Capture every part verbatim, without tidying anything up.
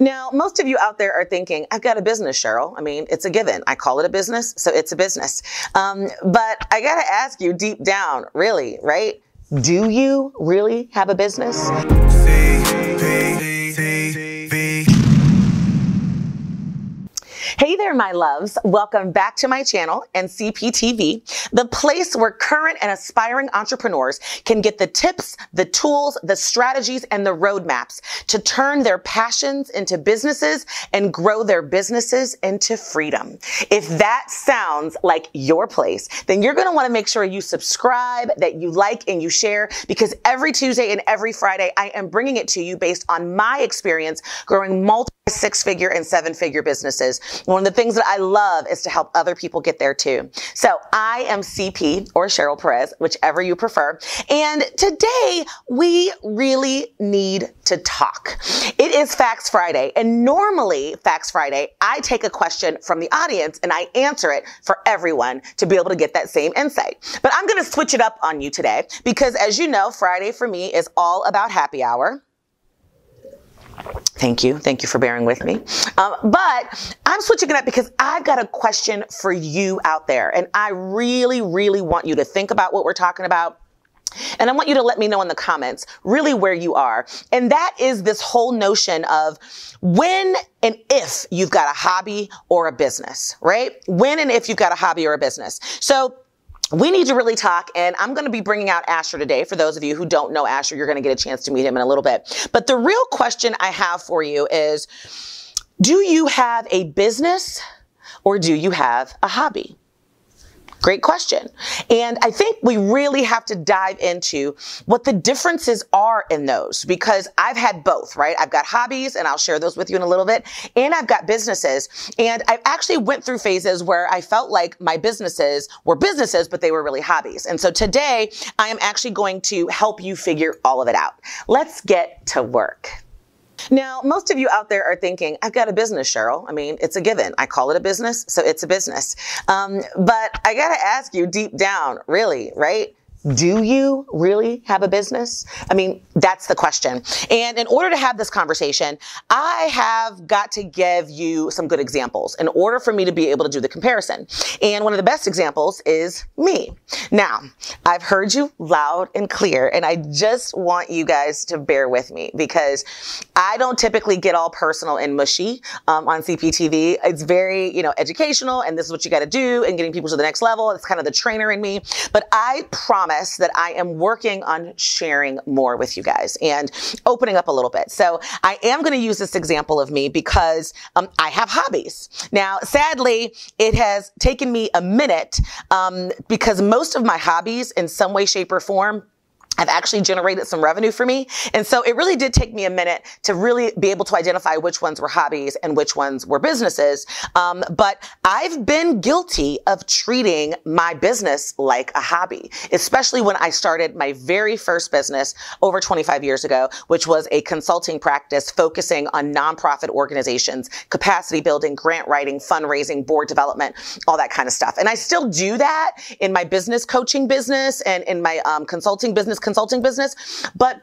Now, most of you out there are thinking, I've got a business, Cheryl. I mean, it's a given. I call it a business, so it's a business. Um, but I got to ask you deep down, really, right? Do you really have a business? C P T V. Hey there, my loves. Welcome back to my channel and C P T V, the place where current and aspiring entrepreneurs can get the tips, the tools, the strategies, and the roadmaps to turn their passions into businesses and grow their businesses into freedom. If that sounds like your place, then you're going to want to make sure you subscribe, that you like, and you share, because every Tuesday and every Friday, I am bringing it to you based on my experience growing multiple six-figure and seven-figure businesses. One of the things that I love is to help other people get there too. So I am C P or Cheryl Perez, whichever you prefer. And today we really need to talk. It is Facts Friday. And normally Facts Friday, I take a question from the audience and I answer it for everyone to be able to get that same insight. But I'm going to switch it up on you today because, as you know, Friday for me is all about happy hour. Thank you. Thank you for bearing with me. Um, but I'm switching it up because I've got a question for you out there. And I really, really want you to think about what we're talking about. And I want you to let me know in the comments really where you are. And that is this whole notion of when and if you've got a hobby or a business, right? When and if you've got a hobby or a business. So we need to really talk, and I'm going to be bringing out Asher today. For those of you who don't know Asher, you're going to get a chance to meet him in a little bit. But the real question I have for you is, do you have a business or do you have a hobby? Great question. And I think we really have to dive into what the differences are in those, because I've had both, right? I've got hobbies, and I'll share those with you in a little bit, and I've got businesses. And I actually went through phases where I felt like my businesses were businesses, but they were really hobbies. And so today I am actually going to help you figure all of it out. Let's get to work. Now, most of you out there are thinking, I've got a business, Cheryl. I mean, it's a given. I call it a business, so it's a business. Um, but I got to ask you deep down, really, right? Do you really have a business? I mean, that's the question. And in order to have this conversation, I have got to give you some good examples in order for me to be able to do the comparison. And one of the best examples is me. Now, I've heard you loud and clear, and I just want you guys to bear with me because I don't typically get all personal and mushy um, on C P T V. It's very, you know, educational, and this is what you got to do, and getting people to the next level. It's kind of the trainer in me. But I promise that I am working on sharing more with you guys and opening up a little bit. So I am going to use this example of me because um, I have hobbies. Now, sadly, it has taken me a minute um, because most of my hobbies in some way, shape, or form I've actually generated some revenue for me. And so it really did take me a minute to really be able to identify which ones were hobbies and which ones were businesses. Um, but I've been guilty of treating my business like a hobby, especially when I started my very first business over twenty-five years ago, which was a consulting practice focusing on nonprofit organizations, capacity building, grant writing, fundraising, board development, all that kind of stuff. And I still do that in my business coaching business and in my um, consulting business, consulting business. But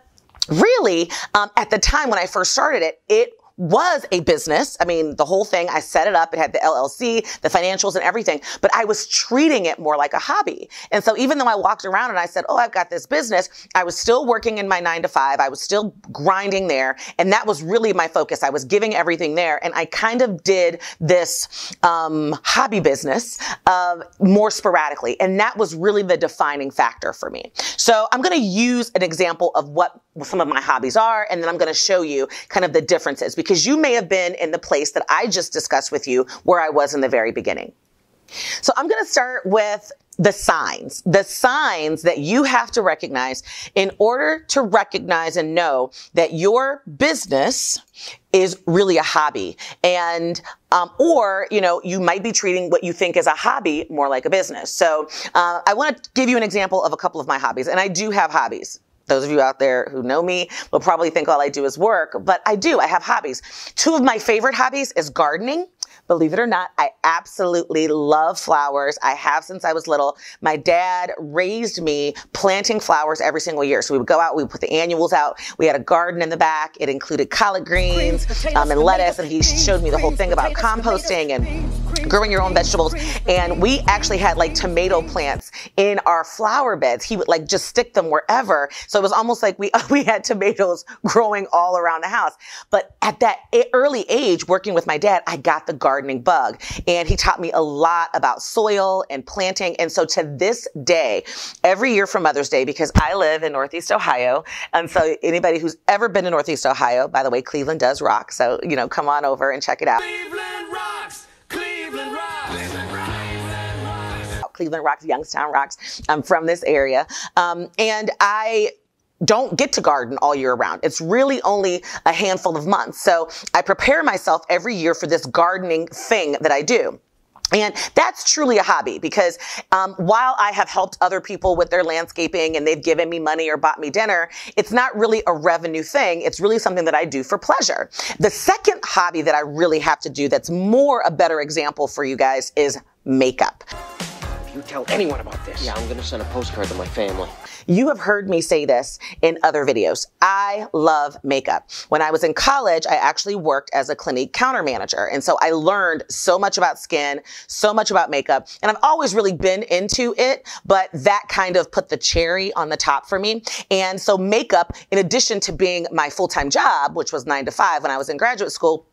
really, um, at the time when I first started it, it was a business. I mean, the whole thing, I set it up. It had the L L C, the financials and everything, but I was treating it more like a hobby. And so even though I walked around and I said, oh, I've got this business, I was still working in my nine to five. I was still grinding there. And that was really my focus. I was giving everything there. And I kind of did this, um, hobby business, uh, more sporadically. And that was really the defining factor for me. So I'm going to use an example of what some of my hobbies are, and then I'm going to show you kind of the differences, because you may have been in the place that I just discussed with you where I was in the very beginning. So I'm going to start with the signs, the signs that you have to recognize in order to recognize and know that your business is really a hobby. And, um, or, you know, you might be treating what you think is a hobby more like a business. So, uh, I want to give you an example of a couple of my hobbies, and I do have hobbies. Those of you out there who know me will probably think all I do is work, but I do. I have hobbies. Two of my favorite hobbies is gardening. Believe it or not, I absolutely love flowers. I have since I was little. My dad raised me planting flowers every single year. So we would go out, we would put the annuals out. We had a garden in the back. It included collard greens, greens potatoes, um, and lettuce. And he showed me the whole thing about composting and growing your own vegetables. And we actually had like tomato plants in our flower beds. He would like just stick them wherever. So it was almost like we, we had tomatoes growing all around the house. But at that early age, working with my dad, I got the gardening bug, and he taught me a lot about soil and planting. And so to this day, every year for Mother's Day, because I live in Northeast Ohio. And so anybody who's ever been to Northeast Ohio, by the way, Cleveland does rock. So, you know, come on over and check it out. Cleveland rocks, Cleveland rocks, Cleveland rocks. Cleveland rocks, Youngstown rocks. I'm from this area. Um, and I don't get to garden all year round. It's really only a handful of months. So I prepare myself every year for this gardening thing that I do. And that's truly a hobby because um, while I have helped other people with their landscaping and they've given me money or bought me dinner, it's not really a revenue thing. It's really something that I do for pleasure. The second hobby that I really have to do that's more a better example for you guys is makeup. You tell anyone about this. Yeah, I'm gonna send a postcard to my family. You have heard me say this in other videos. I love makeup. When I was in college, I actually worked as a clinique counter manager. And so I learned so much about skin, so much about makeup, and I've always really been into it, but that kind of put the cherry on the top for me. And so makeup, in addition to being my full-time job, which was nine to five when I was in graduate school,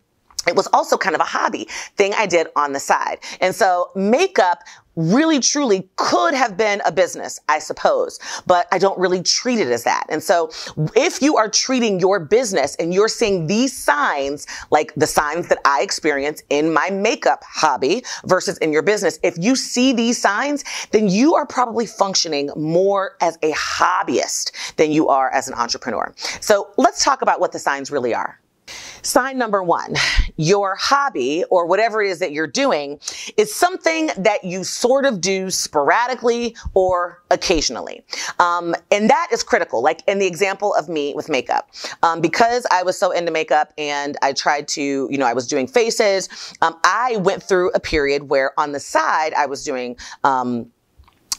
it was also kind of a hobby thing I did on the side. And so makeup really truly could have been a business, I suppose, but I don't really treat it as that. And so if you are treating your business and you're seeing these signs, like the signs that I experience in my makeup hobby versus in your business, if you see these signs, then you are probably functioning more as a hobbyist than you are as an entrepreneur. So let's talk about what the signs really are. Sign number one, your hobby or whatever it is that you're doing is something that you sort of do sporadically or occasionally. Um, and that is critical, like in the example of me with makeup. Um, because I was so into makeup and I tried to, you know, I was doing faces. Um, I went through a period where on the side I was doing, um,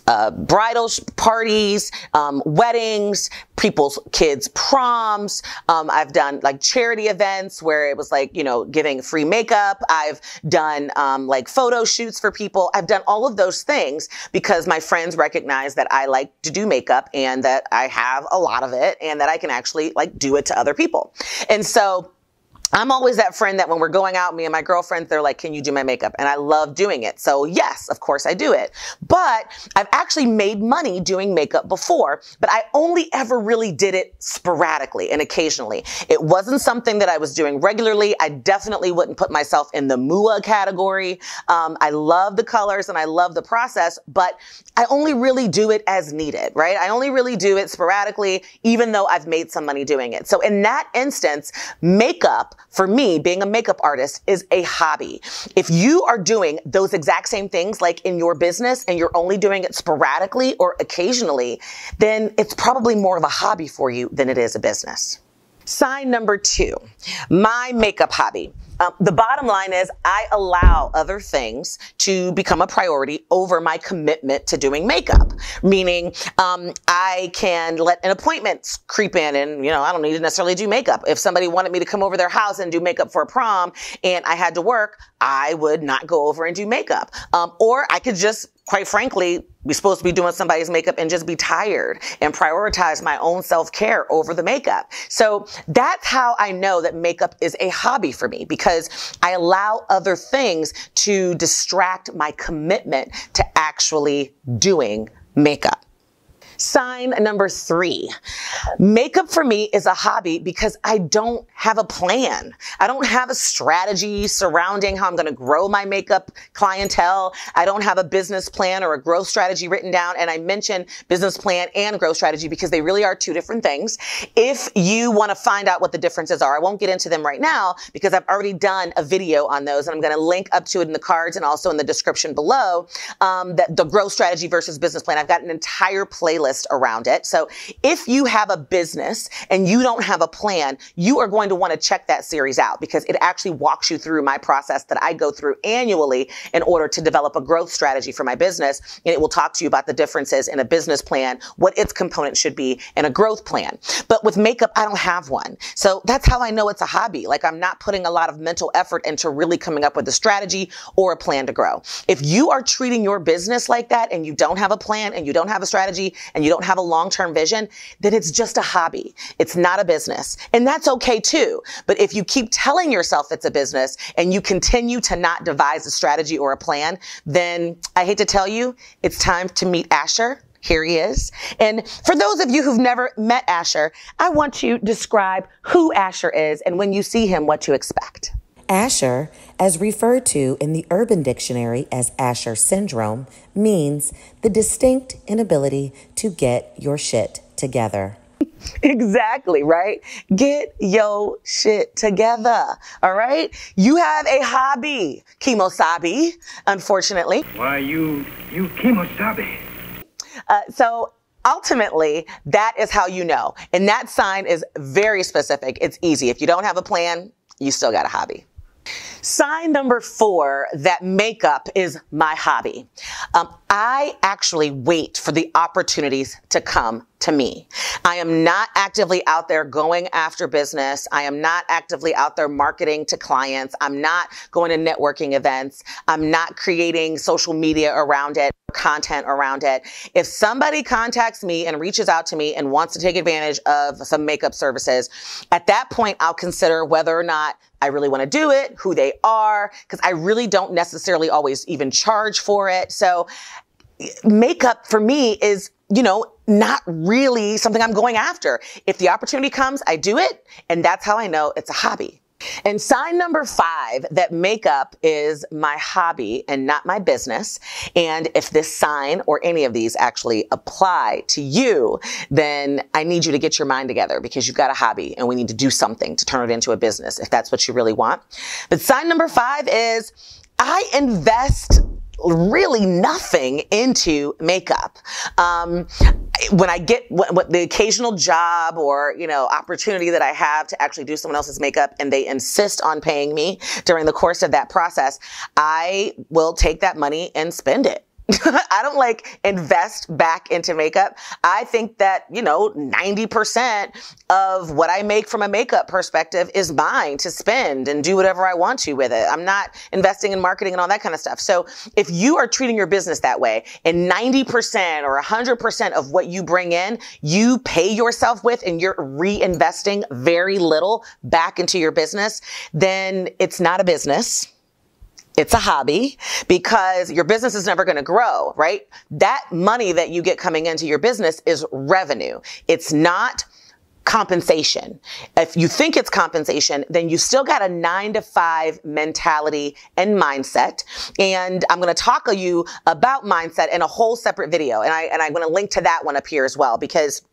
Uh, bridal parties, um, weddings, people's kids' proms. Um, I've done like charity events where it was like, you know, giving free makeup. I've done um, like photo shoots for people. I've done all of those things because my friends recognize that I like to do makeup and that I have a lot of it and that I can actually like do it to other people. And so I'm always that friend that when we're going out, me and my girlfriends, they're like, can you do my makeup? And I love doing it. So yes, of course I do it. But I've actually made money doing makeup before, but I only ever really did it sporadically and occasionally. It wasn't something that I was doing regularly. I definitely wouldn't put myself in the M U A category. Um, I love the colors and I love the process, but I only really do it as needed, right? I only really do it sporadically, even though I've made some money doing it. So in that instance, makeup, for me, being a makeup artist is a hobby. If you are doing those exact same things like in your business and you're only doing it sporadically or occasionally, then it's probably more of a hobby for you than it is a business. Sign number two, my makeup hobby. Um, the bottom line is I allow other things to become a priority over my commitment to doing makeup, meaning um, I can let an appointment creep in and, you know, I don't need to necessarily do makeup. If somebody wanted me to come over their house and do makeup for a prom and I had to work, I would not go over and do makeup. Um, or I could just, quite frankly, we're supposed to be doing somebody's makeup and just be tired and prioritize my own self-care over the makeup. So that's how I know that makeup is a hobby for me, because I allow other things to distract my commitment to actually doing makeup. Sign number three, makeup for me is a hobby because I don't have a plan. I don't have a strategy surrounding how I'm going to grow my makeup clientele. I don't have a business plan or a growth strategy written down. And I mention business plan and growth strategy because they really are two different things. If you want to find out what the differences are, I won't get into them right now because I've already done a video on those and I'm going to link up to it in the cards and also in the description below, um, that the growth strategy versus business plan. I've got an entire playlist playlist around it. So if you have a business and you don't have a plan, you are going to want to check that series out, because it actually walks you through my process that I go through annually in order to develop a growth strategy for my business. And it will talk to you about the differences in a business plan, what its components should be, and a growth plan. But with makeup, I don't have one. So that's how I know it's a hobby. Like, I'm not putting a lot of mental effort into really coming up with a strategy or a plan to grow. If you are treating your business like that and you don't have a plan and you don't have a strategy and you don't have a long-term vision, then it's just a hobby. It's not a business. And that's okay too. But if you keep telling yourself it's a business and you continue to not devise a strategy or a plan, then I hate to tell you, it's time to meet Asher. Here he is. And for those of you who've never met Asher, I want you to describe who Asher is and when you see him, what to expect. Asher, as referred to in the Urban Dictionary as Asher Syndrome, means the distinct inability to get your shit together. Exactly, right? Get your shit together, all right? You have a hobby, Kemosabe, unfortunately. Why, you, you Kemosabe. Uh, so ultimately, that is how you know. And that sign is very specific. It's easy. If you don't have a plan, you still got a hobby. Sign number four, that makeup is my hobby. Um, I actually wait for the opportunities to come to me. I am not actively out there going after business. I am not actively out there marketing to clients. I'm not going to networking events. I'm not creating social media around it, content around it. If somebody contacts me and reaches out to me and wants to take advantage of some makeup services, at that point, I'll consider whether or not I really want to do it, who they are, because I really don't necessarily always even charge for it. So makeup for me is, you know, not really something I'm going after. If the opportunity comes, I do it. And that's how I know it's a hobby. And sign number five, that makeup is my hobby and not my business. And if this sign or any of these actually apply to you, then I need you to get your mind together, because you've got a hobby and we need to do something to turn it into a business if that's what you really want. But sign number five is I invest really nothing into makeup. Um, when I get what, what the occasional job or, you know, opportunity that I have to actually do someone else's makeup and they insist on paying me during the course of that process, I will take that money and spend it. I don't like invest back into makeup. I think that, you know, ninety percent of what I make from a makeup perspective is mine to spend and do whatever I want to with it. I'm not investing in marketing and all that kind of stuff. So if you are treating your business that way, and ninety percent or one hundred percent of what you bring in, you pay yourself with and you're reinvesting very little back into your business, then it's not a business. It's a hobby, because your business is never going to grow, right? That money that you get coming into your business is revenue. It's not compensation. If you think it's compensation, then you still got a nine to five mentality and mindset. And I'm going to talk to you about mindset in a whole separate video. And I, and I'm going to link to that one up here as well, because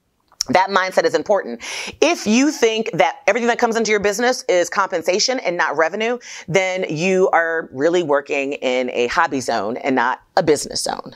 that mindset is important. If you think that everything that comes into your business is compensation and not revenue, then you are really working in a hobby zone and not a business zone.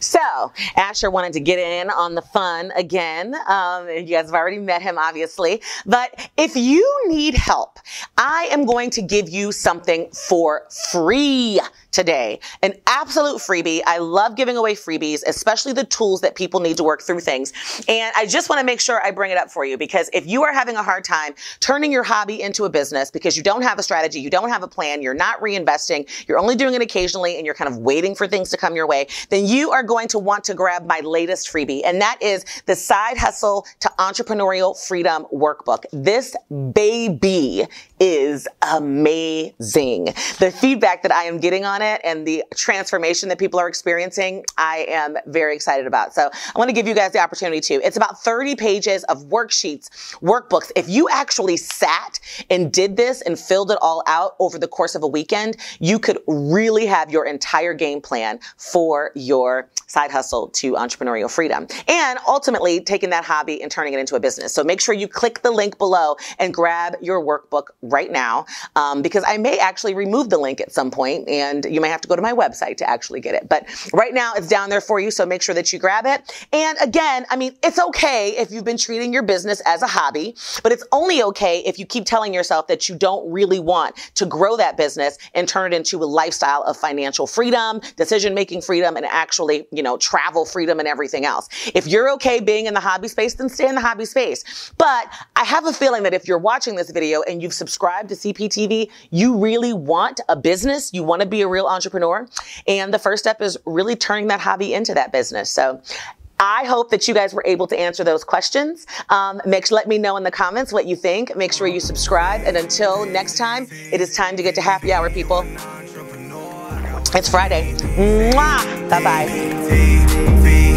So Asher wanted to get in on the fun again. Um, you guys have already met him, obviously. But if you need help, I am going to give you something for free today. An absolute freebie. I love giving away freebies, especially the tools that people need to work through things. And I just want to make sure I bring it up for you, because if you are having a hard time turning your hobby into a business because you don't have a strategy, you don't have a plan, you're not reinvesting, you're only doing it occasionally, and you're kind of waiting for things to come your way, then you You are going to want to grab my latest freebie, and that is the Side Hustle to Entrepreneurial Freedom Workbook. This baby is amazing. The feedback that I am getting on it and the transformation that people are experiencing, I am very excited about. So I want to give you guys the opportunity to. It's about thirty pages of worksheets, workbooks. If you actually sat and did this and filled it all out over the course of a weekend, you could really have your entire game plan for your side hustle to entrepreneurial freedom, and ultimately taking that hobby and turning it into a business. So make sure you click the link below and grab your workbook right now, um, because I may actually remove the link at some point and you may have to go to my website to actually get it. But right now it's down there for you. So make sure that you grab it. And again, I mean, it's okay if you've been treating your business as a hobby, but it's only okay if you keep telling yourself that you don't really want to grow that business and turn it into a lifestyle of financial freedom, decision-making freedom, and actually, you know, travel freedom and everything else. If you're okay being in the hobby space, then stay in the hobby space. But I have a feeling that if you're watching this video and you've subscribed to C P T V, you really want a business. You want to be a real entrepreneur. And the first step is really turning that hobby into that business. So I hope that you guys were able to answer those questions. Um, make sure, let me know in the comments what you think. Make sure you subscribe. And until next time, it is time to get to happy hour, people. It's Friday. Mwah! Bye-bye.